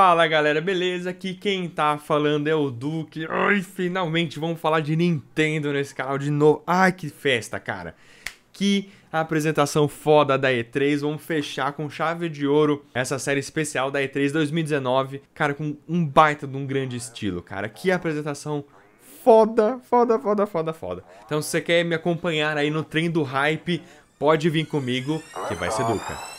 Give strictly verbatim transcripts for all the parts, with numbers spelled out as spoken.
Fala galera, beleza? Aqui quem tá falando é o Duque. Ai, finalmente vamos falar de Nintendo nesse canal de novo. Ai, que festa, cara. Que apresentação foda da E três, vamos fechar com chave de ouro essa série especial da E três dois mil e dezenove, cara, com um baita de um grande estilo, cara, que apresentação foda, foda, foda, foda, foda. Então se você quer me acompanhar aí no trem do hype, pode vir comigo, que vai ser Duca.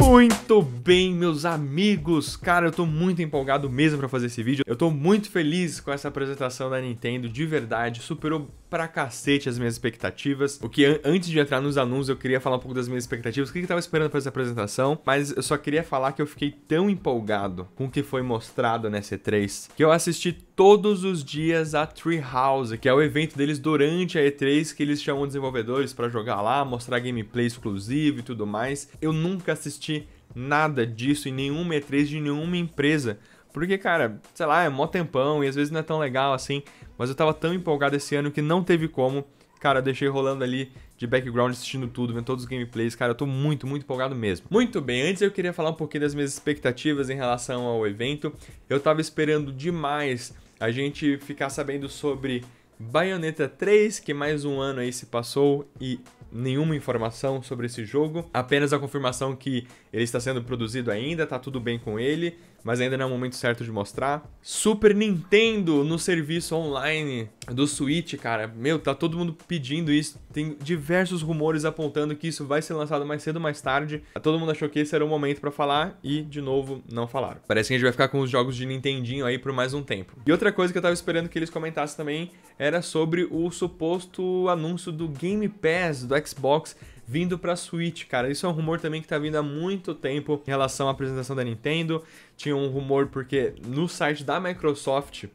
Muito bem, meus amigos, cara, eu tô muito empolgado mesmo pra fazer esse vídeo, eu tô muito feliz com essa apresentação da Nintendo, de verdade, superou pra cacete as minhas expectativas. O que an antes de entrar nos anúncios eu queria falar um pouco das minhas expectativas, o que eu tava esperando pra essa apresentação, mas eu só queria falar que eu fiquei tão empolgado com o que foi mostrado nessa E três, que eu assisti todos os dias a Treehouse, que é o evento deles durante a E três, que eles chamam desenvolvedores pra jogar lá, mostrar gameplay exclusivo e tudo mais. Eu nunca assisti nada disso em nenhuma E três de nenhuma empresa, porque, cara, sei lá, é mó tempão e às vezes não é tão legal assim, mas eu tava tão empolgado esse ano que não teve como, cara, eu deixei rolando ali de background assistindo tudo, vendo todos os gameplays, cara, eu tô muito, muito empolgado mesmo. Muito bem, antes eu queria falar um pouquinho das minhas expectativas em relação ao evento. Eu tava esperando demais a gente ficar sabendo sobre Bayonetta três, que mais um ano aí se passou e nenhuma informação sobre esse jogo, apenas a confirmação que ele está sendo produzido ainda, tá tudo bem com ele, mas ainda não é o momento certo de mostrar. Super Nintendo no serviço online do Switch, cara, meu, tá todo mundo pedindo isso, tem diversos rumores apontando que isso vai ser lançado mais cedo ou mais tarde, todo mundo achou que esse era o momento pra falar e, de novo, não falaram. Parece que a gente vai ficar com os jogos de Nintendinho aí por mais um tempo. E outra coisa que eu tava esperando que eles comentassem também é era sobre o suposto anúncio do Game Pass do Xbox vindo pra Switch, cara. Isso é um rumor também que tá vindo há muito tempo em relação à apresentação da Nintendo. Tinha um rumor porque no site da Microsoft,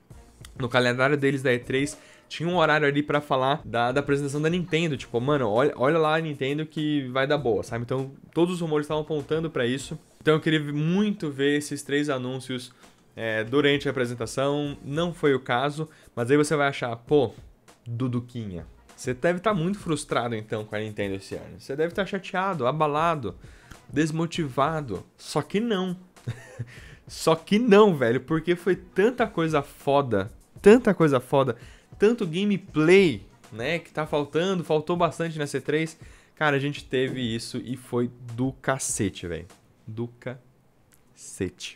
no calendário deles da E três, tinha um horário ali pra falar da, da apresentação da Nintendo, tipo, mano, olha, olha lá a Nintendo que vai dar boa, sabe? Então todos os rumores estavam apontando pra isso. Então eu queria muito ver esses três anúncios É, durante a apresentação, não foi o caso, mas aí você vai achar, pô, Duduquinha, você deve estar muito frustrado então com a Nintendo esse ano, você deve estar chateado, abalado, desmotivado, só que não, só que não, velho, porque foi tanta coisa foda, tanta coisa foda, tanto gameplay, né, que tá faltando, faltou bastante na C três, cara, a gente teve isso e foi do cacete, velho, do cacete.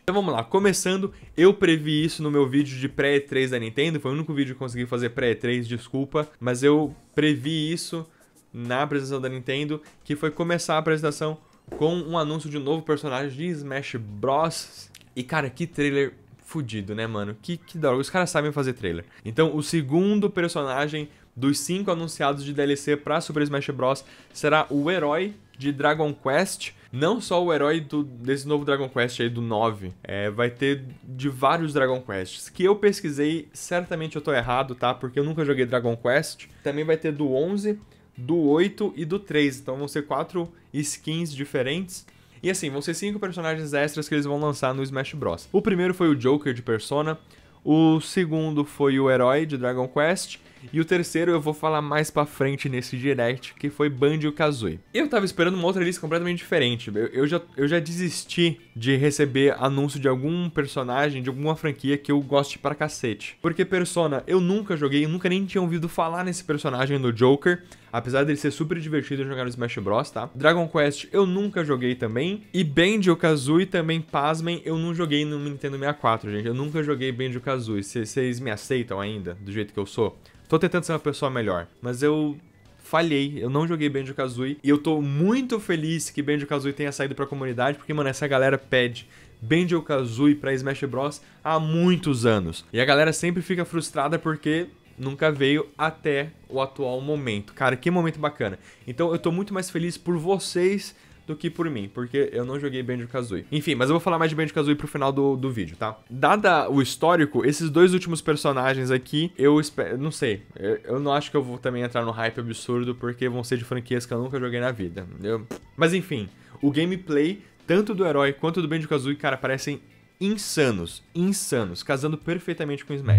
Então vamos lá, começando, eu previ isso no meu vídeo de pré-E três da Nintendo, foi o único vídeo que eu consegui fazer pré-E três, desculpa, mas eu previ isso na apresentação da Nintendo, que foi começar a apresentação com um anúncio de um novo personagem de Smash Bros. E cara, que trailer fudido, né mano? Que, que da hora, os caras sabem fazer trailer. Então o segundo personagem dos cinco anunciados de D L C pra Super Smash Bros. Será o herói de Dragon Quest. Não só o herói do, desse novo Dragon Quest aí, do nove, é, vai ter de vários Dragon Quests, que eu pesquisei, certamente eu tô errado, tá? Porque eu nunca joguei Dragon Quest. Também vai ter do onze, do oito e do três, então vão ser quatro skins diferentes. E assim, vão ser cinco personagens extras que eles vão lançar no Smash Bros. O primeiro foi o Joker de Persona, o segundo foi o herói de Dragon Quest, e o terceiro eu vou falar mais pra frente nesse direct, que foi Banjo-Kazooie. Eu tava esperando uma outra lista completamente diferente. Eu, eu, já, eu já desisti de receber anúncio de algum personagem, de alguma franquia que eu goste pra cacete. Porque Persona, eu nunca joguei, eu nunca nem tinha ouvido falar nesse personagem do Joker, apesar dele ser super divertido jogar no Smash Bros, tá? Dragon Quest eu nunca joguei também, e Banjo-Kazooie também, pasmem, eu não joguei no Nintendo sessenta e quatro, gente. Eu nunca joguei Banjo-Kazooie. Vocês me aceitam ainda, do jeito que eu sou? Tô tentando ser uma pessoa melhor, mas eu falhei, eu não joguei Banjo-Kazooie e eu tô muito feliz que Banjo-Kazooie tenha saído pra comunidade, porque, mano, essa galera pede Banjo-Kazooie pra Smash Bros há muitos anos. E a galera sempre fica frustrada porque nunca veio até o atual momento. Cara, que momento bacana. Então eu tô muito mais feliz por vocês do que por mim, porque eu não joguei Banjo-Kazooie. Enfim, mas eu vou falar mais de Banjo-Kazooie pro final do, do vídeo, tá? Dada o histórico, esses dois últimos personagens aqui, eu espero... Não sei, eu, eu não acho que eu vou também entrar no hype absurdo, porque vão ser de franquias que eu nunca joguei na vida, entendeu? Mas enfim, o gameplay, tanto do herói quanto do Banjo-Kazooie, cara, parecem insanos, insanos, casando perfeitamente com o Smash.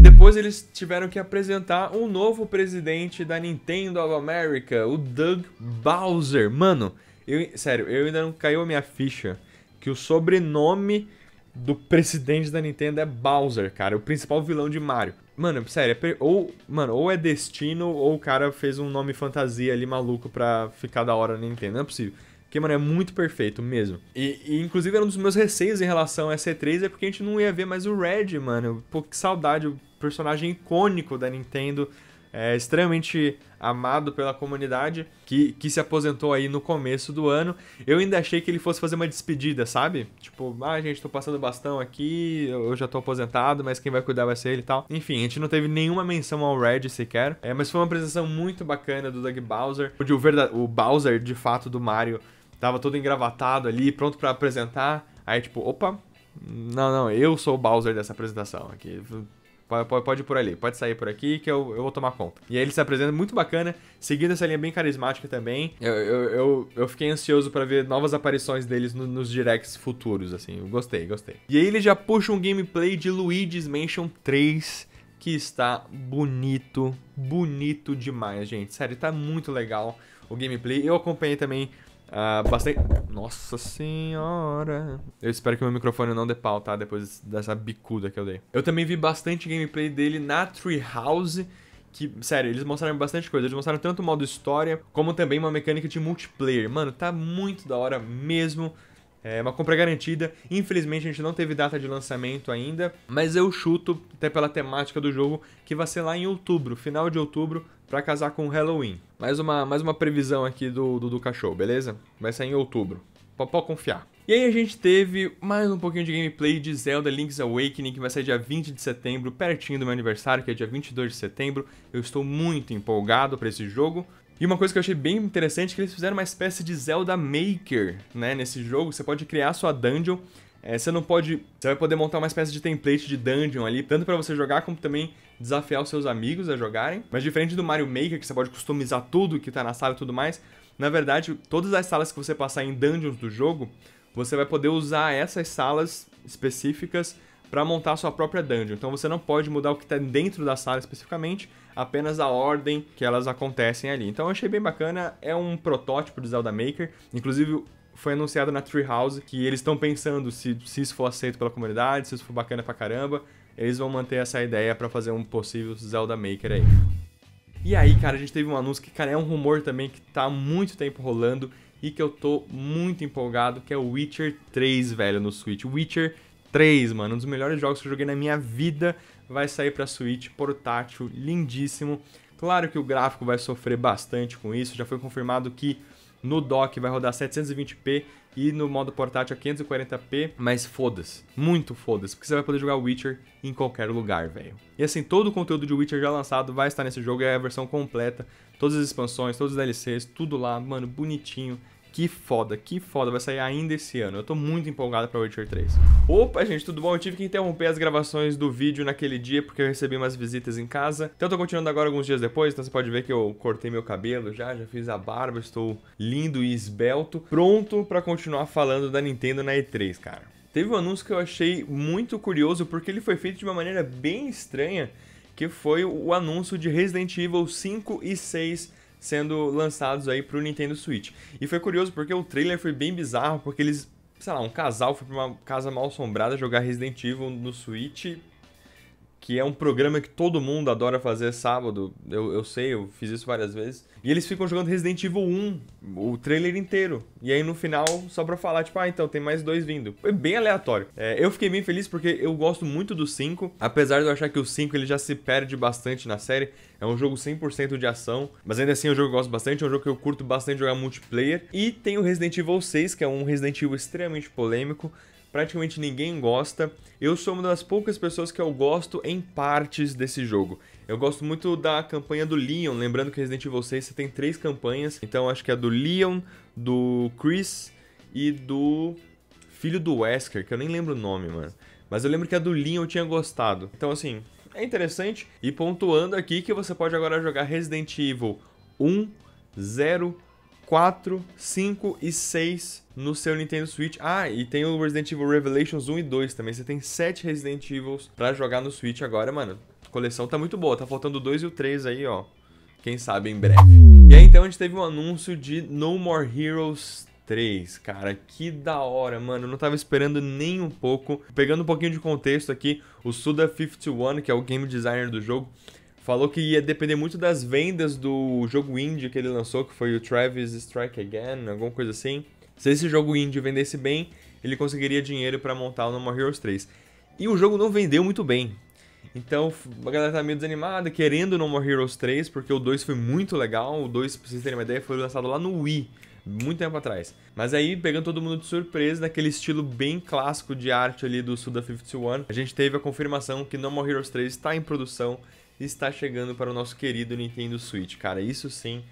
Depois Depois eles tiveram que apresentar um novo presidente da Nintendo of America, o Doug Bowser. Mano, eu, sério, eu ainda não caiu a minha ficha que o sobrenome do presidente da Nintendo é Bowser, cara, o principal vilão de Mario. Mano, sério, é ou, mano, ou é destino ou o cara fez um nome fantasia ali maluco pra ficar da hora na Nintendo, não é possível. Porque, mano, é muito perfeito mesmo. E, e, inclusive, era um dos meus receios em relação a essa E três, é porque a gente não ia ver mais o Red, mano. Pô, que saudade, o personagem icônico da Nintendo, é, extremamente amado pela comunidade, que, que se aposentou aí no começo do ano. Eu ainda achei que ele fosse fazer uma despedida, sabe? Tipo, ah, gente, tô passando bastão aqui, eu já tô aposentado, mas quem vai cuidar vai ser ele e tal. Enfim, a gente não teve nenhuma menção ao Red sequer, é, mas foi uma apresentação muito bacana do Doug Bowser, onde o, verdade... o Bowser, de fato, do Mario... Tava todo engravatado ali, pronto pra apresentar. Aí tipo, opa, não, não, eu sou o Bowser dessa apresentação aqui. Pode, pode ir por ali, pode sair por aqui que eu, eu vou tomar conta. E aí ele se apresenta muito bacana, seguindo essa linha bem carismática também. Eu, eu, eu, eu fiquei ansioso pra ver novas aparições deles no, nos directs futuros, assim. Eu gostei, gostei. E aí ele já puxa um gameplay de Luigi's Mansion três, que está bonito, bonito demais, gente. Sério, tá muito legal o gameplay. Eu acompanhei também... Uh, bastante... Nossa senhora. Eu espero que meu microfone não dê pau, tá? Depois dessa bicuda que eu dei. Eu também vi bastante gameplay dele na Treehouse, que, sério, eles mostraram bastante coisa. Eles mostraram tanto o modo história, como também uma mecânica de multiplayer. Mano, tá muito da hora mesmo. É uma compra garantida. Infelizmente a gente não teve data de lançamento ainda, mas eu chuto, até pela temática do jogo, que vai ser lá em outubro, final de outubro, pra casar com o Halloween. Mais uma, mais uma previsão aqui do, do, do cachorro, beleza? Vai sair em outubro. Pode, pode confiar. E aí a gente teve mais um pouquinho de gameplay de Zelda Link's Awakening, que vai sair dia vinte de setembro, pertinho do meu aniversário, que é dia vinte e dois de setembro. Eu estou muito empolgado pra esse jogo. E uma coisa que eu achei bem interessante é que eles fizeram uma espécie de Zelda Maker, né? Nesse jogo, você pode criar sua dungeon. É, você não pode... Você vai poder montar uma espécie de template de dungeon ali, tanto pra você jogar, como também desafiar os seus amigos a jogarem. Mas diferente do Mario Maker, que você pode customizar tudo que tá na sala e tudo mais, na verdade, todas as salas que você passar em dungeons do jogo, você vai poder usar essas salas específicas pra montar a sua própria dungeon. Então você não pode mudar o que tá dentro da sala especificamente, apenas a ordem que elas acontecem ali. Então eu achei bem bacana, é um protótipo de Zelda Maker, inclusive... Foi anunciado na Treehouse que eles estão pensando se, se isso for aceito pela comunidade, se isso for bacana pra caramba, eles vão manter essa ideia pra fazer um possível Zelda Maker aí. E aí, cara, a gente teve um anúncio que, cara, é um rumor também que tá há muito tempo rolando e que eu tô muito empolgado, que é o Witcher três, velho, no Switch. Witcher três, mano, um dos melhores jogos que eu joguei na minha vida, vai sair pra Switch, portátil, lindíssimo. Claro que o gráfico vai sofrer bastante com isso, já foi confirmado que no dock vai rodar setecentos e vinte p e no modo portátil a quinhentos e quarenta p, mas foda-se, muito foda-se, porque você vai poder jogar Witcher em qualquer lugar, velho. E assim, todo o conteúdo de Witcher já lançado vai estar nesse jogo, é a versão completa, todas as expansões, todos os D L Cs, tudo lá, mano, bonitinho. Que foda, que foda, vai sair ainda esse ano. Eu tô muito empolgado pra Witcher três. Opa, gente, tudo bom? Eu tive que interromper as gravações do vídeo naquele dia, porque eu recebi umas visitas em casa. Então eu tô continuando agora alguns dias depois, então você pode ver que eu cortei meu cabelo já, já fiz a barba, estou lindo e esbelto. Pronto pra continuar falando da Nintendo na E três, cara. Teve um anúncio que eu achei muito curioso, porque ele foi feito de uma maneira bem estranha, que foi o anúncio de Resident Evil cinco e seis, sendo lançados aí pro Nintendo Switch. E foi curioso porque o trailer foi bem bizarro, porque eles, sei lá, um casal foi pra uma casa mal assombrada jogar Resident Evil no Switch, que é um programa que todo mundo adora fazer sábado, eu, eu sei, eu fiz isso várias vezes. E eles ficam jogando Resident Evil um, o trailer inteiro. E aí no final, só pra falar, tipo, ah, então tem mais dois vindo. Foi bem aleatório. É, eu fiquei bem feliz porque eu gosto muito do cinco, apesar de eu achar que o cinco ele já se perde bastante na série. É um jogo cem por cento de ação, mas ainda assim é um jogo que eu gosto bastante, é um jogo que eu curto bastante jogar multiplayer. E tem o Resident Evil seis, que é um Resident Evil extremamente polêmico, praticamente ninguém gosta. Eu sou uma das poucas pessoas que eu gosto em partes desse jogo. Eu gosto muito da campanha do Leon, lembrando que Resident Evil seis você tem três campanhas, então acho que é do Leon, do Chris e do filho do Wesker, que eu nem lembro o nome, mano. Mas eu lembro que a do Leon eu tinha gostado. Então assim, é interessante. E pontuando aqui que você pode agora jogar Resident Evil um, zero, quatro, cinco e seis no seu Nintendo Switch. Ah, e tem o Resident Evil Revelations um e dois também. Você tem sete Resident Evils pra jogar no Switch agora, mano. coleção tá muito boa. Tá faltando o dois e o três aí, ó. Quem sabe em breve. E aí, então, a gente teve um anúncio de No More Heroes três. Cara, que da hora, mano. Eu não tava esperando nem um pouco. Pegando um pouquinho de contexto aqui, o Suda cinquenta e um, que é o game designer do jogo, falou que ia depender muito das vendas do jogo indie que ele lançou, que foi o Travis Strike Again, alguma coisa assim. Se esse jogo indie vendesse bem, ele conseguiria dinheiro pra montar o No More Heroes três. E o jogo não vendeu muito bem. Então a galera tá meio desanimada, querendo No More Heroes três, porque o dois foi muito legal. O dois, pra vocês terem uma ideia, foi lançado lá no Wii, muito tempo atrás. Mas aí, pegando todo mundo de surpresa, naquele estilo bem clássico de arte ali do Suda cinquenta e um, a gente teve a confirmação que No More Heroes três está em produção e está chegando para o nosso querido Nintendo Switch. Cara, isso sim,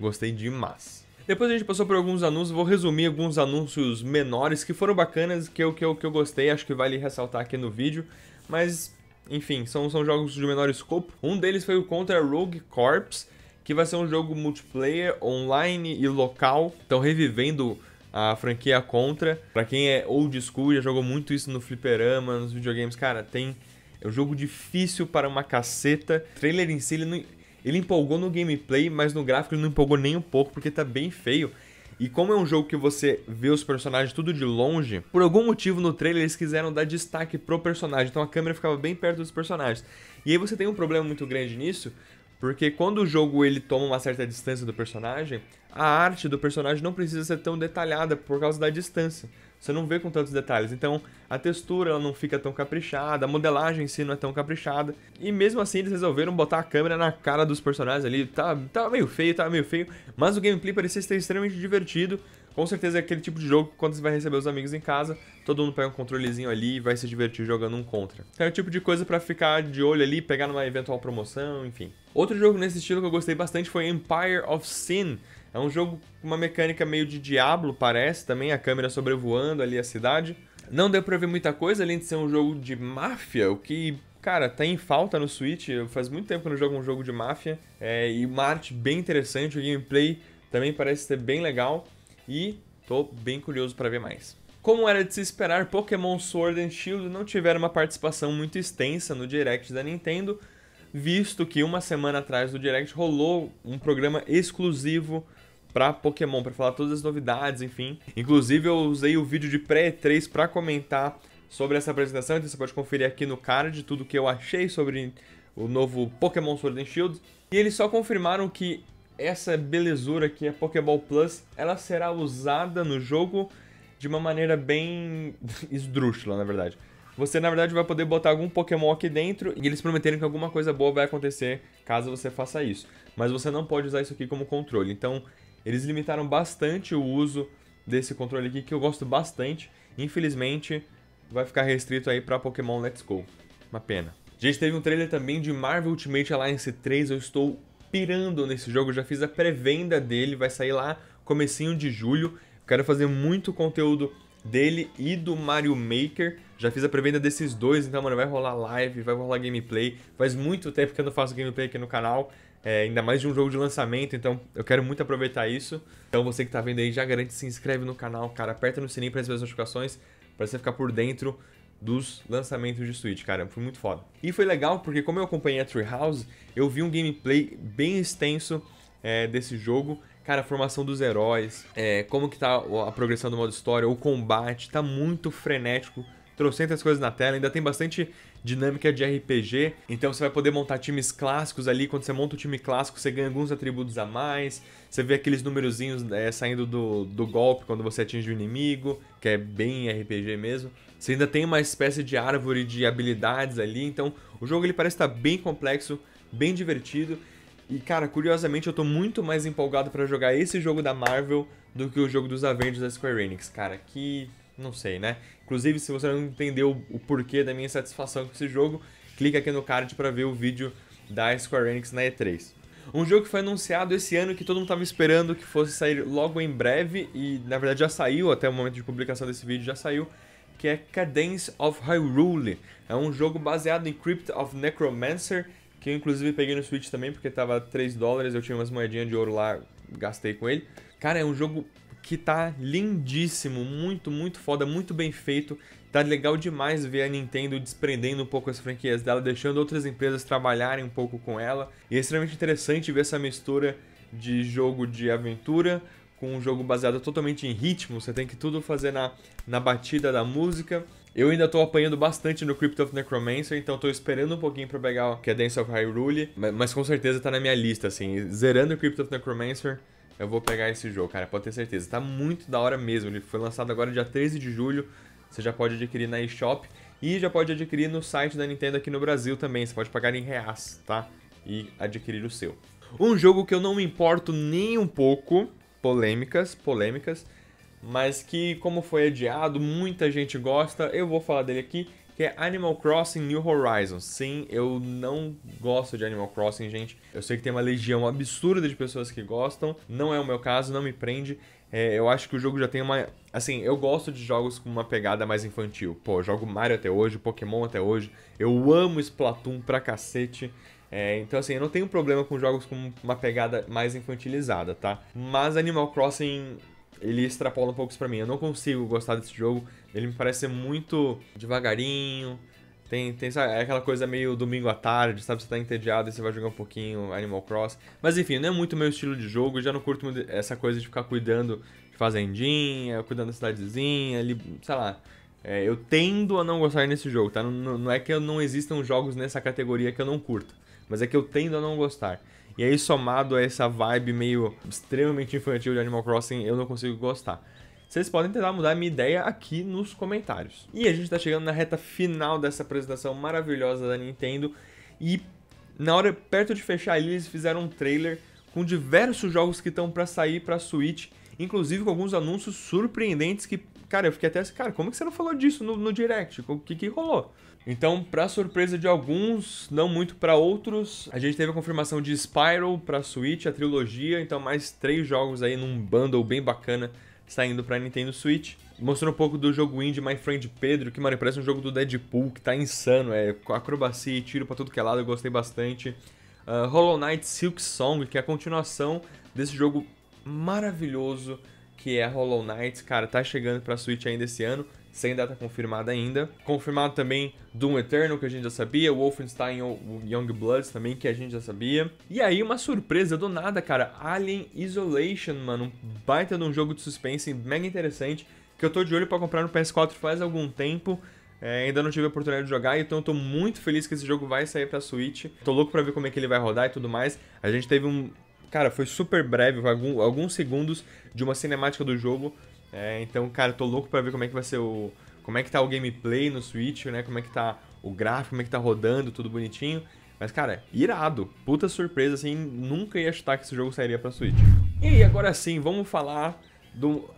gostei demais. Depois a gente passou por alguns anúncios, vou resumir alguns anúncios menores que foram bacanas, que eu, que eu, que eu gostei, acho que vale ressaltar aqui no vídeo, mas... Enfim, são, são jogos de menor escopo. Um deles foi o Contra Rogue Corps, que vai ser um jogo multiplayer, online e local. Estão revivendo a franquia Contra. Pra quem é old school, já jogou muito isso no fliperama, nos videogames. Cara, tem... É um jogo difícil para uma caceta. O trailer em si, ele, não... ele empolgou no gameplay, mas no gráfico ele não empolgou nem um pouco, porque tá bem feio. E como é um jogo que você vê os personagens tudo de longe, por algum motivo no trailer eles quiseram dar destaque pro personagem, então a câmera ficava bem perto dos personagens. E aí você tem um problema muito grande nisso, porque quando o jogo ele toma uma certa distância do personagem, a arte do personagem não precisa ser tão detalhada por causa da distância. Você não vê com tantos detalhes, então a textura ela não fica tão caprichada, a modelagem em si não é tão caprichada. E mesmo assim eles resolveram botar a câmera na cara dos personagens ali, tá, tá meio feio, tá meio feio, mas o gameplay parecia ser extremamente divertido. Com certeza é aquele tipo de jogo que quando você vai receber os amigos em casa, todo mundo pega um controlezinho ali e vai se divertir jogando um Contra. É o tipo de coisa pra ficar de olho ali, pegar numa eventual promoção, enfim. Outro jogo nesse estilo que eu gostei bastante foi Empire of Sin. É um jogo com uma mecânica meio de Diablo, parece, também a câmera sobrevoando ali a cidade. Não deu pra ver muita coisa, além de ser um jogo de máfia, o que... Cara, tá em falta no Switch, faz muito tempo que eu não jogo um jogo de máfia. É, e uma arte bem interessante, o gameplay também parece ser bem legal. E tô bem curioso para ver mais. Como era de se esperar, Pokémon Sword and Shield não tiveram uma participação muito extensa no Direct da Nintendo, visto que uma semana atrás do Direct rolou um programa exclusivo para Pokémon, para falar todas as novidades, enfim. Inclusive eu usei o vídeo de pré-E três para comentar sobre essa apresentação, então você pode conferir aqui no card tudo que eu achei sobre o novo Pokémon Sword and Shield. E eles só confirmaram que essa belezura aqui, a Pokéball Plus, ela será usada no jogo de uma maneira bem esdrúxula, na verdade. Você, na verdade, vai poder botar algum Pokémon aqui dentro e eles prometeram que alguma coisa boa vai acontecer caso você faça isso. Mas você não pode usar isso aqui como controle. Então, eles limitaram bastante o uso desse controle aqui, que eu gosto bastante. Infelizmente, vai ficar restrito aí para Pokémon Let's Go. Uma pena. Gente, teve um trailer também de Marvel Ultimate Alliance três. Eu estou... pirando nesse jogo, já fiz a pré-venda dele, vai sair lá comecinho de julho. Quero fazer muito conteúdo dele e do Mario Maker. Já fiz a pré-venda desses dois, então, mano, vai rolar live, vai rolar gameplay. Faz muito tempo que eu não faço gameplay aqui no canal, é, ainda mais de um jogo de lançamento, então eu quero muito aproveitar isso. Então você que tá vendo aí, já garante, se inscreve no canal, cara, aperta no sininho para receber as notificações, para você ficar por dentro dos lançamentos de Switch, cara, foi muito foda. E foi legal porque como eu acompanhei a Treehouse, eu vi um gameplay bem extenso é, desse jogo. Cara, a formação dos heróis, é, como que tá a progressão do modo história, o combate, tá muito frenético. Trocentas coisas na tela, ainda tem bastante dinâmica de R P G, então você vai poder montar times clássicos ali. Quando você monta o time clássico, você ganha alguns atributos a mais, você vê aqueles numerozinhos é, saindo do, do golpe quando você atinge o inimigo, que é bem R P G mesmo. Você ainda tem uma espécie de árvore de habilidades ali, então o jogo ele parece estar bem complexo, bem divertido. E cara, curiosamente eu tô muito mais empolgado pra jogar esse jogo da Marvel do que o jogo dos Avengers da Square Enix, cara, que... não sei, né? Inclusive, se você não entendeu o porquê da minha satisfação com esse jogo, clica aqui no card para ver o vídeo da Square Enix na E três. Um jogo que foi anunciado esse ano, que todo mundo estava esperando que fosse sair logo em breve, e na verdade já saiu, até o momento de publicação desse vídeo já saiu, que é Cadence of Hyrule. É um jogo baseado em Crypt of Necromancer, que eu inclusive peguei no Switch também, porque tava três dólares, eu tinha umas moedinhas de ouro lá, gastei com ele. Cara, é um jogo... que tá lindíssimo, muito, muito foda, muito bem feito. Tá legal demais ver a Nintendo desprendendo um pouco as franquias dela, deixando outras empresas trabalharem um pouco com ela. E é extremamente interessante ver essa mistura de jogo de aventura com um jogo baseado totalmente em ritmo. Você tem que tudo fazer na, na batida da música. Eu ainda tô apanhando bastante no Crypt of Necromancer, então tô esperando um pouquinho pra pegar o Cadence of Hyrule, mas, mas com certeza tá na minha lista, assim. Zerando o Crypt of Necromancer, eu vou pegar esse jogo, cara, pode ter certeza. Tá muito da hora mesmo, ele foi lançado agora dia treze de julho, você já pode adquirir na eShop e já pode adquirir no site da Nintendo aqui no Brasil também, você pode pagar em reais, tá? E adquirir o seu. Um jogo que eu não me importo nem um pouco, polêmicas, polêmicas, mas que, como foi adiado, muita gente gosta, eu vou falar dele aqui, que é Animal Crossing New Horizons. Sim, eu não gosto de Animal Crossing, gente. Eu sei que tem uma legião absurda de pessoas que gostam, não é o meu caso, não me prende. É, eu acho que o jogo já tem uma... Assim, eu gosto de jogos com uma pegada mais infantil. Pô, eu jogo Mario até hoje, Pokémon até hoje, eu amo Splatoon pra cacete. É, então assim, eu não tenho problema com jogos com uma pegada mais infantilizada, tá? Mas Animal Crossing... ele extrapola um pouco isso pra mim, eu não consigo gostar desse jogo, ele me parece muito devagarinho, tem, tem sabe, é aquela coisa meio domingo à tarde, sabe, você tá entediado e você vai jogar um pouquinho Animal Crossing, mas enfim, não é muito meu estilo de jogo, eu já não curto muito essa coisa de ficar cuidando de fazendinha, cuidando da cidadezinha, ali, sei lá, é, eu tendo a não gostar nesse jogo, tá, não, não é que não existam jogos nessa categoria que eu não curto, mas é que eu tendo a não gostar. E aí, somado a essa vibe meio extremamente infantil de Animal Crossing, eu não consigo gostar. Vocês podem tentar mudar a minha ideia aqui nos comentários. E a gente tá chegando na reta final dessa apresentação maravilhosa da Nintendo. E na hora, perto de fechar ali, eles fizeram um trailer com diversos jogos que estão pra sair pra Switch. Inclusive com alguns anúncios surpreendentes que... Cara, eu fiquei até assim, cara, como é que você não falou disso no, no Direct? O que que rolou? Então, pra surpresa de alguns, não muito pra outros, a gente teve a confirmação de Spyro pra Switch, a trilogia, então mais três jogos aí num bundle bem bacana saindo pra Nintendo Switch. Mostrou um pouco do jogo indie My Friend Pedro, que, mano, parece um jogo do Deadpool, que tá insano, é acrobacia e tiro pra tudo que é lado, eu gostei bastante. Uh, Hollow Knight Silk Song, que é a continuação desse jogo maravilhoso, que é Hollow Knight, cara, tá chegando pra Switch ainda esse ano, sem data confirmada ainda. Confirmado também Doom Eternal, que a gente já sabia, Wolfenstein Youngbloods também, que a gente já sabia. E aí, uma surpresa do nada, cara, Alien Isolation, mano, um baita de um jogo de suspense mega interessante, que eu tô de olho pra comprar no P S quatro faz algum tempo, é, ainda não tive a oportunidade de jogar, então eu tô muito feliz que esse jogo vai sair pra Switch. Tô louco pra ver como é que ele vai rodar e tudo mais. A gente teve um... Cara, foi super breve, algum, alguns segundos de uma cinemática do jogo. É, então, cara, tô louco pra ver como é que vai ser o... Como é que tá o gameplay no Switch, né? Como é que tá o gráfico, como é que tá rodando, tudo bonitinho. Mas, cara, irado. Puta surpresa, assim, nunca ia chutar que esse jogo sairia pra Switch. E aí, agora sim, vamos falar do...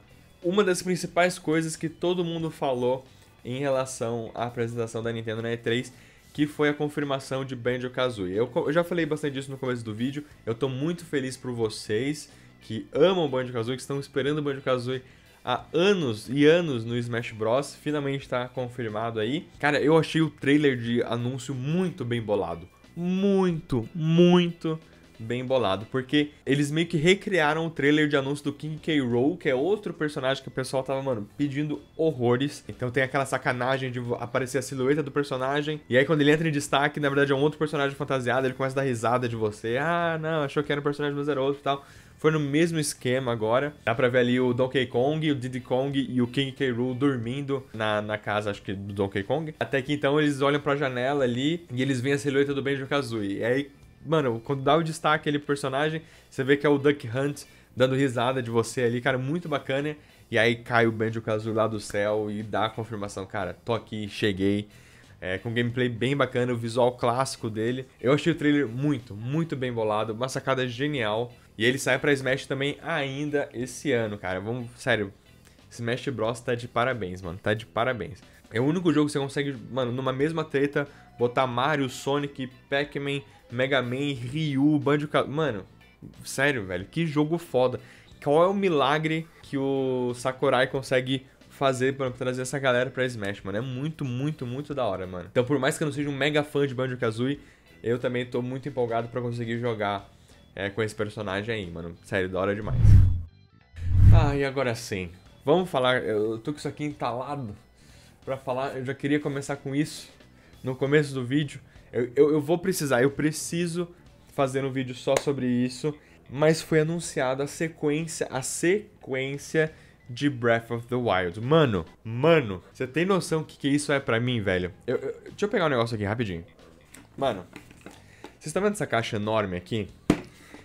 Uma das principais coisas que todo mundo falou em relação à apresentação da Nintendo na E três... que foi a confirmação de Banjo-Kazooie. Eu, eu já falei bastante disso no começo do vídeo, eu tô muito feliz por vocês que amam Banjo-Kazooie, que estão esperando o Banjo-Kazooie há anos e anos no Smash Bros. Finalmente tá confirmado aí. Cara, eu achei o trailer de anúncio muito bem bolado. Muito, muito bem bolado, porque eles meio que recriaram o trailer de anúncio do King K. Rool, que é outro personagem que o pessoal tava, mano, pedindo horrores. Então tem aquela sacanagem de aparecer a silhueta do personagem, e aí quando ele entra em destaque, na verdade é um outro personagem fantasiado, ele começa a dar risada de você. Ah, não, achou que era um personagem, mas era outro e tal. Foi no mesmo esquema agora. Dá pra ver ali o Donkey Kong, o Diddy Kong e o King K. Rool dormindo na, na casa, acho que do Donkey Kong. Até que então eles olham pra janela ali, e eles veem a silhueta do Banjo-Kazooie. E aí... Mano, quando dá o destaque ali pro personagem, você vê que é o Duck Hunt dando risada de você ali, cara, muito bacana. E aí cai o Banjo-Kazooie lá do céu e dá a confirmação, cara, tô aqui, cheguei. É, com um gameplay bem bacana, o visual clássico dele. Eu achei o trailer muito, muito bem bolado, uma sacada genial. E ele sai pra Smash também ainda esse ano, cara. Vamos, sério, Smash Bros tá de parabéns, mano, tá de parabéns. É o único jogo que você consegue, mano, numa mesma treta, botar Mario, Sonic, Pac-Man, Mega Man, Ryu, Banjo-Kazooie... Mano, sério, velho, que jogo foda. Qual é o milagre que o Sakurai consegue fazer pra trazer essa galera pra Smash, mano? É muito, muito, muito da hora, mano. Então, por mais que eu não seja um mega fã de Banjo-Kazooie, eu também tô muito empolgado pra conseguir jogar é, com esse personagem aí, mano. Sério, da hora demais. Ah, Ah, e agora sim. Vamos falar, eu tô com isso aqui entalado pra falar, eu já queria começar com isso no começo do vídeo. Eu, eu, eu vou precisar, eu preciso fazer um vídeo só sobre isso, mas foi anunciada a sequência, a sequência de Breath of the Wild. Mano, mano, você tem noção que que isso é pra mim, velho? Eu, eu, deixa eu pegar um negócio aqui rapidinho. Mano, vocês estão vendo essa caixa enorme aqui?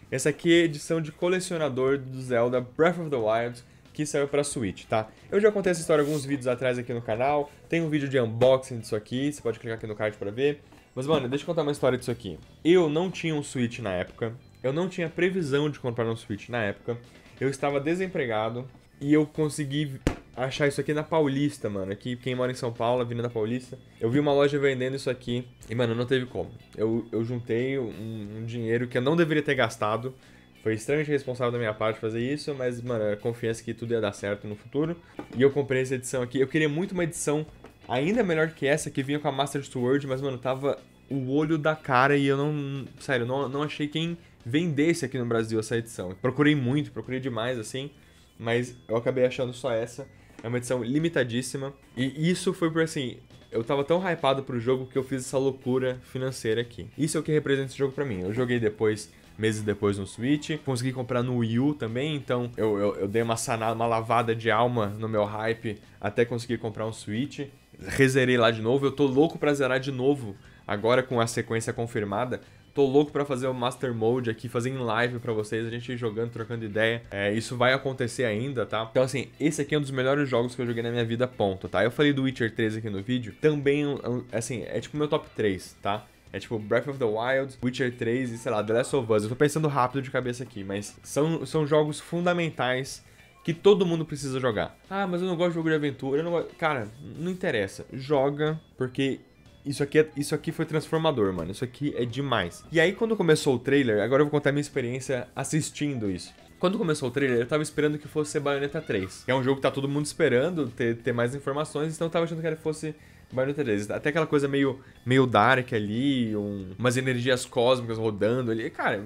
Essa aqui é a edição de colecionador do Zelda Breath of the Wild, que saiu pra Switch, tá? Eu já contei essa história alguns vídeos atrás aqui no canal, tem um vídeo de unboxing disso aqui, você pode clicar aqui no card pra ver. Mas, mano, deixa eu contar uma história disso aqui. Eu não tinha um Switch na época, eu não tinha previsão de comprar um Switch na época, eu estava desempregado e eu consegui achar isso aqui na Paulista, mano. Aqui, quem mora em São Paulo, Avenida Paulista. Eu vi uma loja vendendo isso aqui e, mano, não teve como. Eu, eu juntei um, um dinheiro que eu não deveria ter gastado. Foi extremamente responsável da minha parte fazer isso, mas, mano, eu confiança que tudo ia dar certo no futuro. E eu comprei essa edição aqui. Eu queria muito uma edição ainda melhor que essa, que vinha com a Master Sword, mas, mano, tava o olho da cara e eu não... Sério, não, não achei quem vendesse aqui no Brasil essa edição. Procurei muito, procurei demais, assim, mas eu acabei achando só essa. É uma edição limitadíssima. E isso foi por assim... Eu tava tão hypado pro jogo que eu fiz essa loucura financeira aqui. Isso é o que representa esse jogo pra mim. Eu joguei depois, meses depois, no Switch. Consegui comprar no Wii U também, então eu, eu, eu dei uma sanada, uma lavada de alma no meu hype até conseguir comprar um Switch. Rezerei lá de novo. Eu tô louco pra zerar de novo. Agora com a sequência confirmada. Tô louco pra fazer o Master Mode aqui, fazer em live pra vocês, a gente jogando, trocando ideia. É, isso vai acontecer ainda, tá? Então, assim, esse aqui é um dos melhores jogos que eu joguei na minha vida, ponto, tá? Eu falei do Witcher três aqui no vídeo. Também, assim, é tipo meu top três, tá? É tipo Breath of the Wild, Witcher três e, sei lá, The Last of Us. Eu tô pensando rápido de cabeça aqui, mas são, são jogos fundamentais que todo mundo precisa jogar. Ah, mas eu não gosto de jogo de aventura, eu não gosto... Cara, não interessa. Joga, porque... Isso aqui, é, isso aqui foi transformador, mano. Isso aqui é demais. E aí, quando começou o trailer, agora eu vou contar a minha experiência assistindo isso. Quando começou o trailer, eu tava esperando que fosse Bayonetta três. Que é um jogo que tá todo mundo esperando ter, ter mais informações, então eu tava achando que fosse Bayonetta três. Até aquela coisa meio, meio dark ali, um, umas energias cósmicas rodando ali. Cara,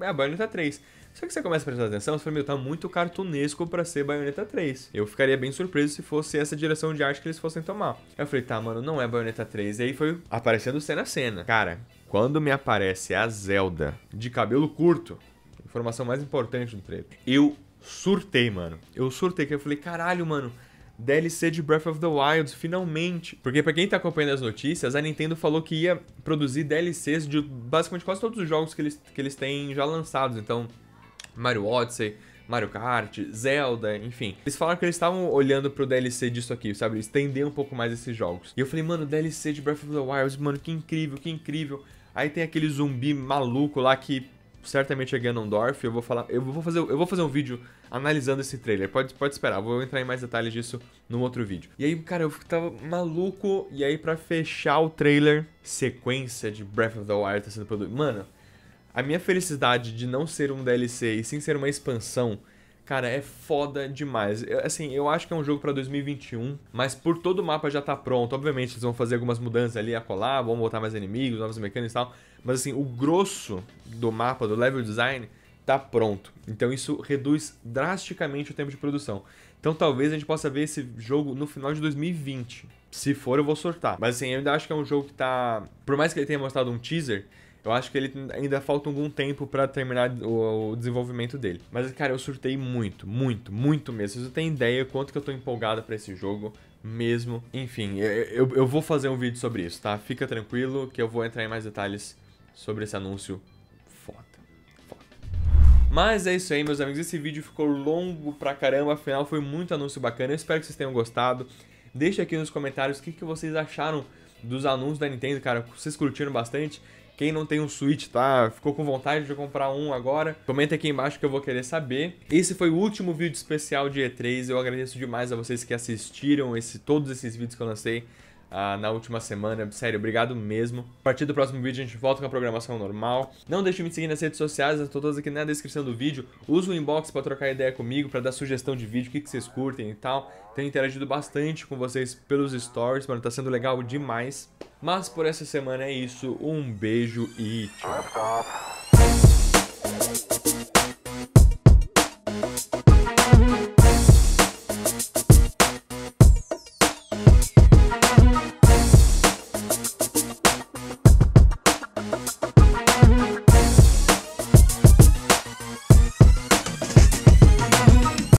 é a Bayonetta três. Só que você começa a prestar atenção, você fala, meu, tá muito cartunesco pra ser Bayonetta três. Eu ficaria bem surpreso se fosse essa direção de arte que eles fossem tomar. Eu falei, tá, mano, não é Bayonetta três. E aí foi aparecendo cena a cena. Cara, quando me aparece a Zelda de cabelo curto, informação mais importante do trailer, eu surtei, mano. Eu surtei, que eu falei, caralho, mano, D L C de Breath of the Wild, finalmente. Porque pra quem tá acompanhando as notícias, a Nintendo falou que ia produzir D L Cs de basicamente quase todos os jogos que eles, que eles têm já lançados, então... Mario Odyssey, Mario Kart, Zelda, enfim. Eles falaram que eles estavam olhando pro D L C disso aqui, sabe? Estender um pouco mais esses jogos. E eu falei, mano, D L C de Breath of the Wild, mano, que incrível, que incrível. Aí tem aquele zumbi maluco lá que certamente é Ganondorf. Eu vou falar, eu vou fazer, eu vou fazer um vídeo analisando esse trailer. Pode, pode esperar, eu vou entrar em mais detalhes disso num outro vídeo. E aí, cara, eu tava maluco. E aí, pra fechar o trailer, sequência de Breath of the Wild tá sendo produzida. Mano... A minha felicidade de não ser um D L C e sim ser uma expansão, cara, é foda demais. Eu, assim, eu acho que é um jogo pra dois mil e vinte e um, mas por todo o mapa já tá pronto. Obviamente, eles vão fazer algumas mudanças ali a colar, vão botar mais inimigos, novas mecânicas e tal. Mas, assim, o grosso do mapa, do level design, tá pronto. Então, isso reduz drasticamente o tempo de produção. Então, talvez a gente possa ver esse jogo no final de dois mil e vinte. Se for, eu vou sortar. Mas, assim, eu ainda acho que é um jogo que tá... Por mais que ele tenha mostrado um teaser... Eu acho que ele ainda falta algum tempo pra terminar o, o desenvolvimento dele. Mas, cara, eu surtei muito, muito, muito mesmo. Vocês não têm ideia quanto que eu tô empolgado pra esse jogo mesmo. Enfim, eu, eu, eu vou fazer um vídeo sobre isso, tá? Fica tranquilo que eu vou entrar em mais detalhes sobre esse anúncio. Foda, foda. Mas é isso aí, meus amigos. Esse vídeo ficou longo pra caramba. Afinal, foi muito anúncio bacana. Eu espero que vocês tenham gostado. Deixa aqui nos comentários o que, que vocês acharam dos anúncios da Nintendo, cara. Vocês curtiram bastante? Quem não tem um Switch, tá? Ficou com vontade de comprar um agora? Comenta aqui embaixo que eu vou querer saber. Esse foi o último vídeo especial de E três. Eu agradeço demais a vocês que assistiram esse, todos esses vídeos que eu lancei uh, na última semana. Sério, obrigado mesmo. A partir do próximo vídeo a gente volta com a programação normal. Não deixe de me seguir nas redes sociais, eu tô todas aqui na descrição do vídeo. Usa o inbox pra trocar ideia comigo, pra dar sugestão de vídeo, o que, que vocês curtem e tal. Tenho interagido bastante com vocês pelos stories, mano, tá sendo legal demais. Mas por essa semana é isso, um beijo e tchau.